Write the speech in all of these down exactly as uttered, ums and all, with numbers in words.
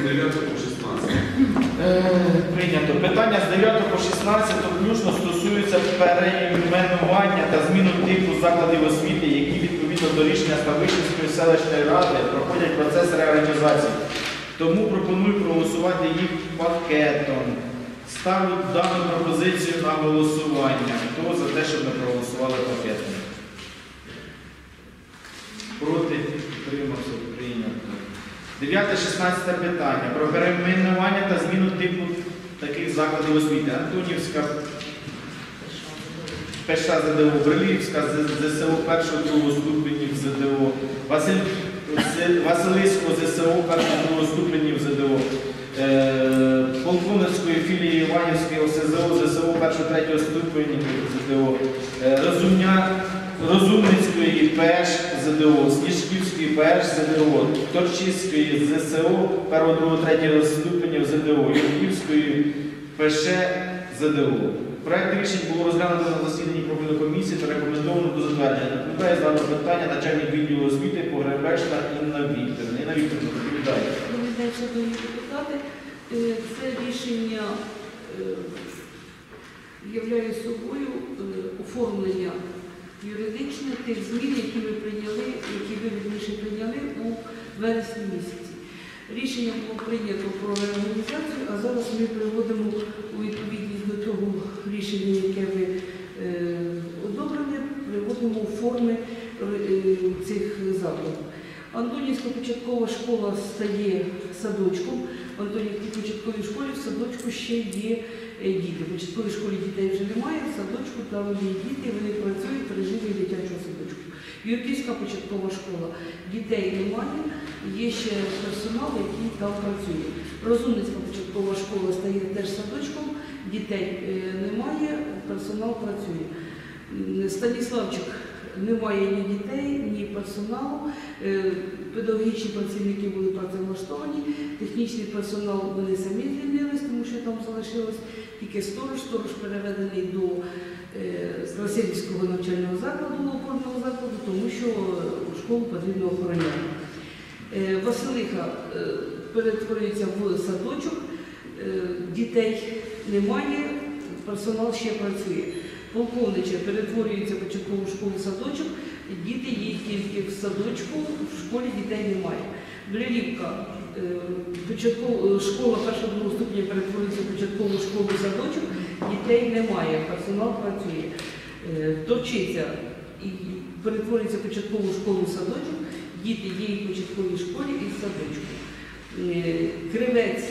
з дев'ятого по шістнадцяте. Прийнято. Питання з дев'ятого по шістнадцяте включно стосується перейменування та зміну типу закладів освіти, які відповідно до рішення Ставищенської селищної ради проходять процес реорганізації. Тому пропоную проголосувати їх пакетом. Ставлю дану пропозицію на голосування. Хто за те, щоб ми проголосували пакетом? Проти? Підтримався. Прийнято. дев'яте шістнадцяте питання. Про перейменування та зміну типу таких закладів освіти. Антонівська, перша ЗДО, Брилівська, ЗСО першого другого ступенів ЗДО, Василиська, ЗСО першого другого ступенів ЗДО, Полковницької філії Іванівської ОСЗО, ЗСО першого третього ступенів ЗДО, Розумня, Розумницької ПЕШ ЗДО, Сніжківської ПЕШ ЗДО, Торчицької ЗСО першого другого третього ступенів ЗДО, Юрківської ПЕШ ЗДО. Проєкт рішень було розглянуто на засіданні профільної комісії та рекомендовано до затвердження. Наповідає з даного питання начальник відділу освіти Погребешна Інна Вікторівна. Інна Вікторівна, доповідає. Доповідає, шановні депутати, це рішення являє собою оформлення юридичне тих змін, які ви прийняли, які ви вірніше прийняли у вересні місяці. Рішення було прийнято про реорганізацію, а зараз ми приводимо у відповідність до того рішення, яке ви е, одобрили, приводимо у форми е, цих закладів. Антонівська початкова школа стає садочком. В Антонівській початковій школі в садочку ще є діти. В початковій школі дітей вже немає, в садочку там є діти, вони працюють в режимі дитячого садочку. Юрківська початкова школа. Дітей немає, є ще персонал, який там працює. Розумницька початкова школа стає теж садочком, дітей немає, персонал працює. Станіславчик. Немає ні дітей, ні персоналу, педагогічні працівники були працевлаштовані, технічний персонал вони самі звільнились, тому що там залишилось тільки сторож, сторож переведений до Свасильського навчального закладу, опорного закладу, тому що школу потрібно охороняти. Василиха перетворюється в садочок, дітей немає, персонал ще працює. Полковнича перетворюється в початкову школу-садочок, діти є тільки в садочку, в школі дітей немає. Брилівка, школа першого другого ступеня перетворюється в початкову школу-садочок, дітей немає, персонал працює. Торчиця перетворюється в початкову школу-садочок, діти є і в початковій школі, і в садочку. Кривець,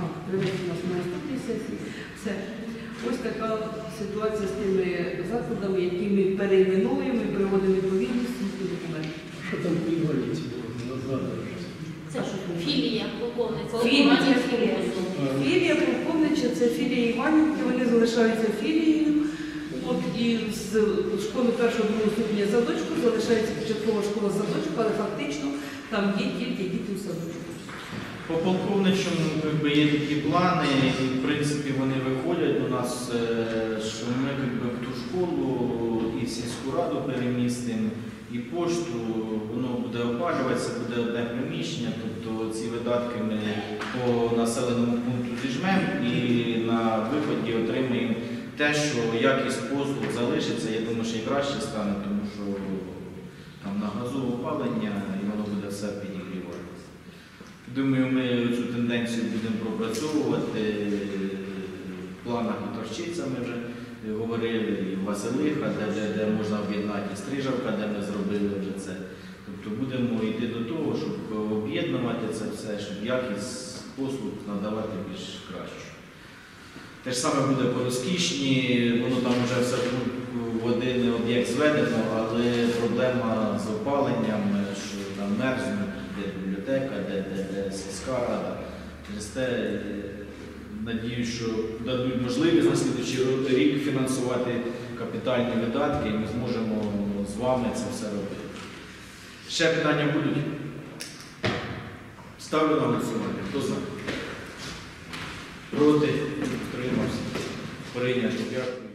а, Кривець у нас на наступній сесії, все. Ось така ситуація з тими закладами, які ми перейменуємо і приводимо відповідність до документів. Що там в Іванівці було? Це філія Полковницька. Філія Полковнича – це філія Іванівки, вони залишаються філією. От і з школи першого другого ступеня садочку залишається початкова школа садочку, але фактично там є тільки діти в садочку. По полковничому є такі плани, і в принципі вони виходять до нас, що ми в ту школу і сільську раду перемістимо, і пошту, воно буде опалюватися, буде одне приміщення, тобто ці видатки ми по населеному пункту зіжмемо і на виході отримаємо те, що якість послуг залишиться, я думаю, що і краще стане, тому що там на газу опалення і воно буде все підігрівати. Думаю, ми цю тенденцію будемо пропрацьовувати, в планах і Торчиця ми вже говорили, і Василиха, де, де можна об'єднати, і Стрижавка, де ми зробили вже це. Тобто будемо йти до того, щоб об'єднувати це все, щоб якість послуг надавати більш краще. Те ж саме буде по розкішні, воно там вже все в один об'єкт зведено, але проблема з опаленням, що там мерзне. Бібліотека, де, де, де сільська рада. Через те, надію, що дадуть можливість на слідчий рік фінансувати капітальні видатки, і ми зможемо з вами це все робити. Ще питання будуть? Ставлю на голосування. Хто за? Проти? Утримався? Прийнято. Дякую.